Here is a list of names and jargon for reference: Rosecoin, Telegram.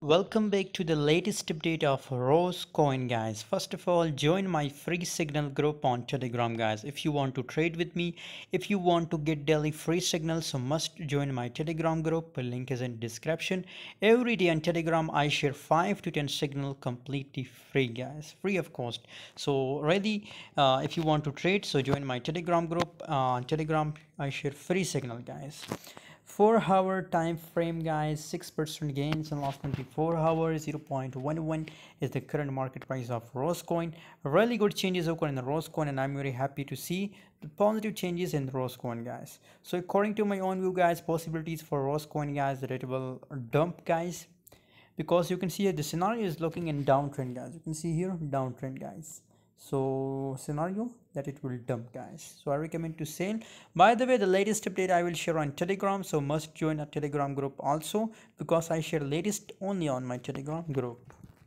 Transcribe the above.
Welcome back to the latest update of Rosecoin, guys. First of all, join my free signal group on Telegram, guys. If you want to trade with me, if you want to get daily free signals, so must join my Telegram group. Link is in description. Every day on Telegram I share 5 to 10 signal completely free, guys, free of cost. So really, if you want to trade, so join my Telegram group. On Telegram I share free signal, guys. 4-hour time frame, guys, 6% gains in last 24 hours. 0.11 is the current market price of Rosecoin. Really good changes occur in the Rosecoin, and I'm very happy to see the positive changes in Rosecoin, guys. So according to my own view, guys, possibilities for Rosecoin, guys, that it will dump, guys, because you can see here the scenario is looking in downtrend, guys. You can see here downtrend, guys. So scenario that it will dump, guys. So I recommend to sell. By the way, the latest update I will share on Telegram, so must join a Telegram group also, because I share latest only on my Telegram group.